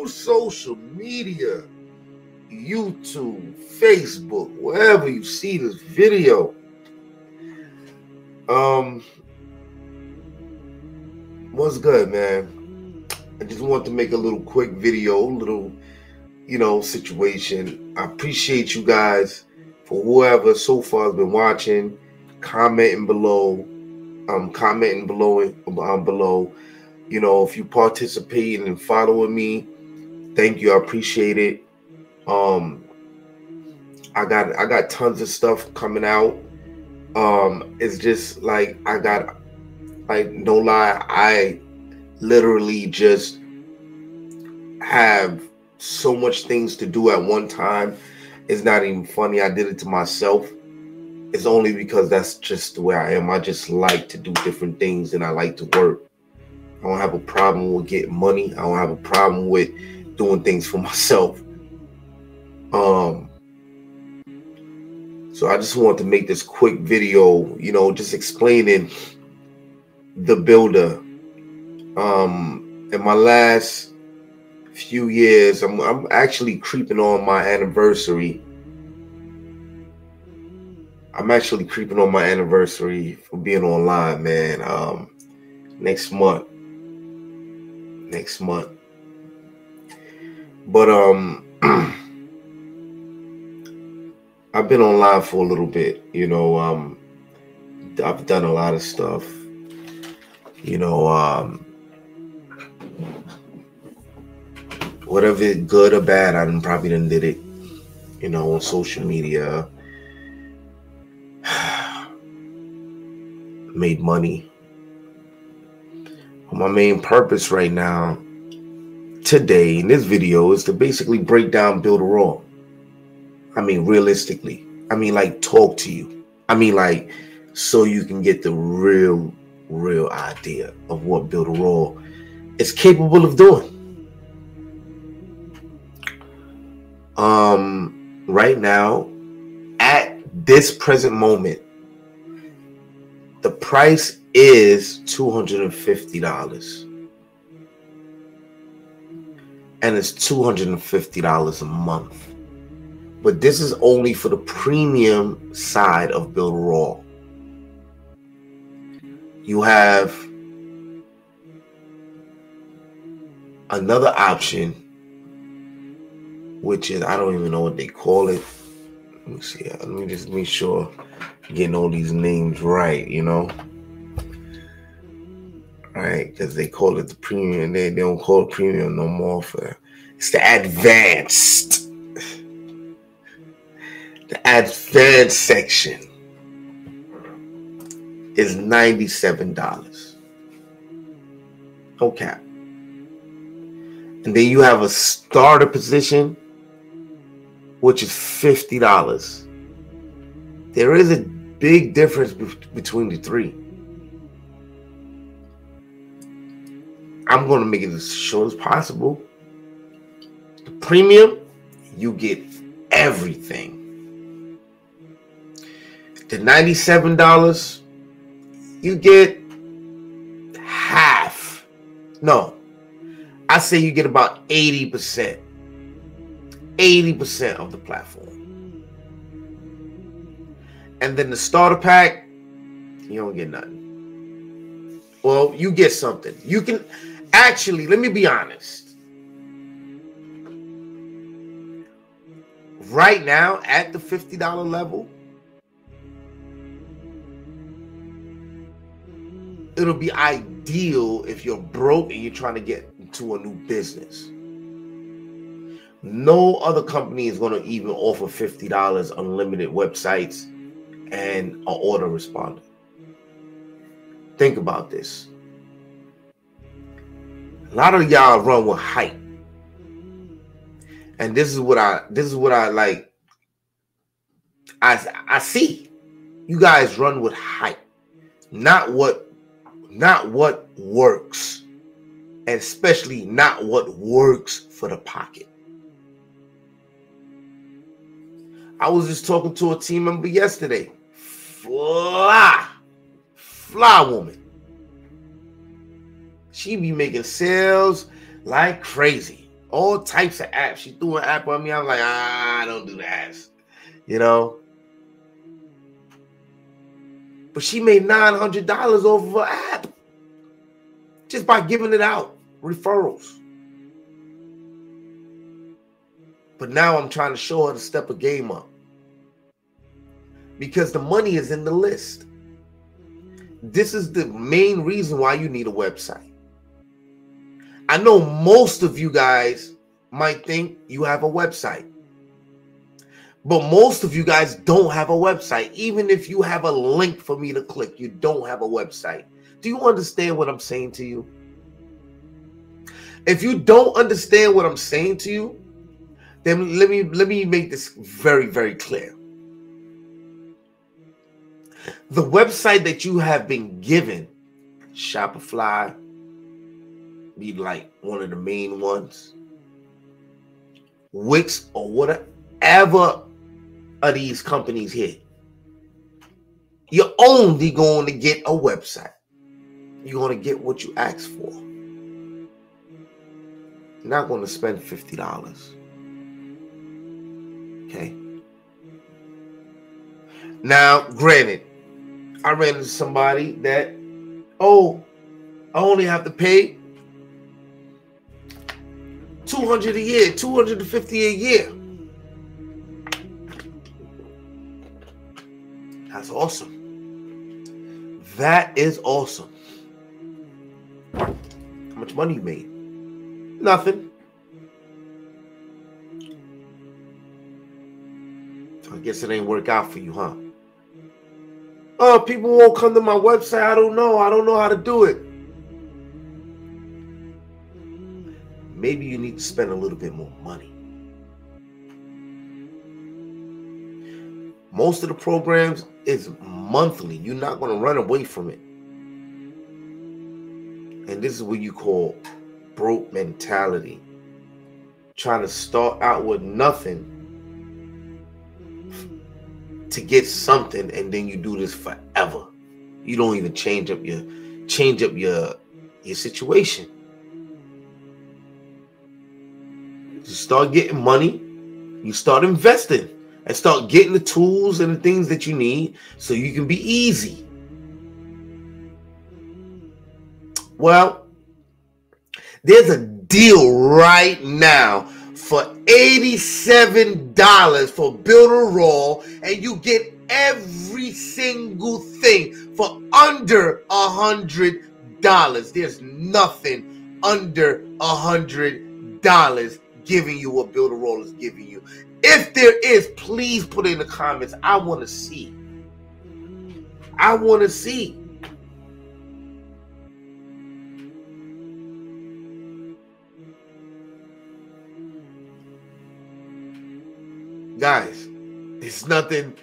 on social media, YouTube, Facebook, wherever you see this video, what's good, man? I just want to make a little quick video, little, you know, situation. I appreciate you guys for whoever so far has been watching, commenting below, below. You know, if you participating and following me, thank you. I appreciate it. I got tons of stuff coming out. It's just like no lie, I literally just have so much things to do at one time. It's not even funny. I did it to myself. It's only because that's just the way I am. I just like to do different things and I like to work. I don't have a problem with getting money. I don't have a problem with doing things for myself. So I just want to make this quick video, you know, just explaining the builder. In my last few years, I'm actually creeping on my anniversary. I'm actually creeping on my anniversary for being online, man. Next month. But I've been online for a little bit, you know. I've done a lot of stuff, you know, whatever good or bad, I probably did it, you know, on social media. Made money. My main purpose right now, today, in this video, is to basically break down Builderall. I mean, realistically. I mean, like, talk to you. I mean, like, so you can get the real idea of what Builderall is capable of doing. Right now, at this present moment, the price is $250. And it's $250 a month. But this is only for the premium side of Builderall. You have another option, which is, I don't even know what they call it. Let me see. Let me just make sure I'm getting all these names right, you know. All right, because they call it the premium. They don't call it premium no more. It's the advanced. The advanced section is $97. No cap. And then you have a starter position, which is $50. There is a big difference between the three. I'm going to make it as short as possible. The premium, you get everything. The $97, you get half. No, I say you get about 80%. 80% of the platform. And then the starter pack, you don't get nothing. Well, you get something. You can actually, let me be honest. Right now, at the $50 level, it'll be ideal if you're broke and you're trying to get into a new business. No other company is going to even offer $50 unlimited websites and an autoresponder. Think about this. A lot of y'all run with hype. And this is what I see. You guys run with hype. Not what works, and especially not what works for the pocket. I was just talking to a team member yesterday. Fly woman. She be making sales like crazy. all types of apps. She threw an app on me. I'm like, I don't do the apps, you know. But she made $900 off of her app just by giving it out, referrals. But now I'm trying to show her to step her game up, because the money is in the list. This is the main reason why you need a website. I know most of you guys might think you have a website, but most of you guys don't have a website. Even if you have a link for me to click, you don't have a website. Do you understand what I'm saying to you? If you don't understand what I'm saying to you, then let me make this very, very clear. The website that you have been given, Shopify, be like one of the main ones, Wix, or whatever of these companies here, you're only going to get a website. You're going to get what you asked for. You're not going to spend $50. Okay. Now, granted, I ran into somebody that, oh, I only have to pay $200 a year, $250 a year. That's awesome. That is awesome. How much money you made? Nothing. I guess it ain't work out for you, huh? Oh, people won't come to my website. I don't know. I don't know how to do it. Maybe you need to spend a little bit more money. Most of the programs is monthly. You're not going to run away from it. And this is what you call broke mentality. Trying to start out with nothing to get something, and then you do this forever. You don't even change up your situation. You start getting money, you start investing, and start getting the tools and the things that you need so you can be easy. Well, there's a deal right now for $87 for Builderall, and you get every single thing for under $100. There's nothing under $100 giving you what Builderall is giving you. If there is, please put it in the comments. I want to see. I want to see. Guys, it's nothing.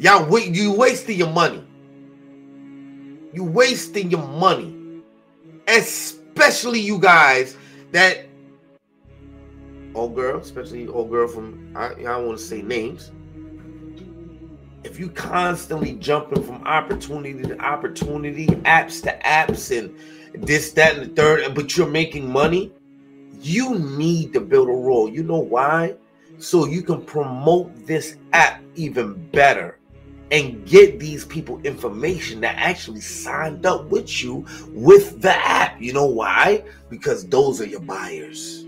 Y'all, you wasting your money. You wasting your money. Especially you guys that old girl, especially old girl from, I don't want to say names. If you constantly jumping from opportunity to opportunity, apps to apps, and this, that, and the third, but you're making money, you need to build a role. You know why? So you can promote this app even better and get these people information that actually signed up with you with the app. You know why? Because those are your buyers.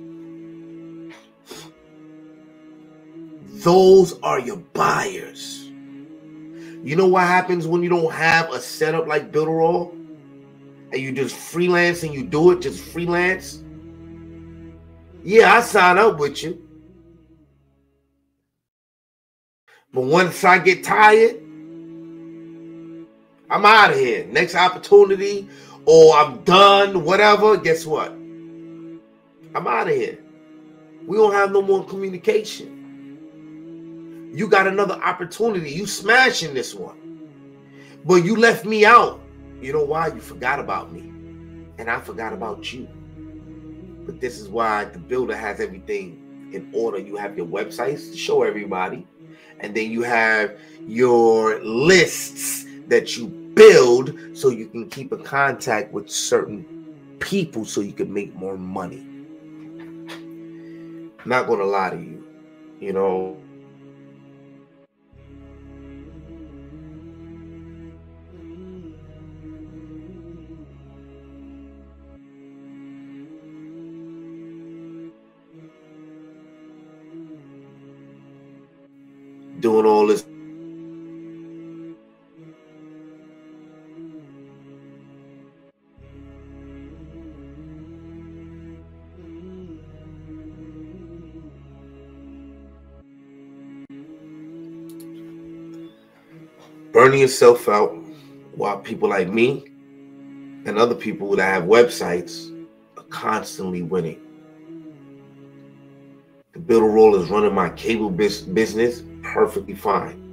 Those are your buyers. You know what happens when you don't have a setup like Builderall and you just freelance and you do it, just freelance? Yeah, I sign up with you. But once I get tired, I'm out of here. Next opportunity, or I'm done, whatever, guess what? I'm out of here. We don't have no more communication. You got another opportunity. You smashing this one. But you left me out. You know why? You forgot about me. And I forgot about you. But this is why the builder has everything in order. You have your websites to show everybody. And then you have your lists that you build so you can keep in contact with certain people so you can make more money. not going to lie to you, you know. Doing all this. Burning yourself out while people like me and other people that have websites are constantly winning. The Builderall is running my cable business perfectly fine.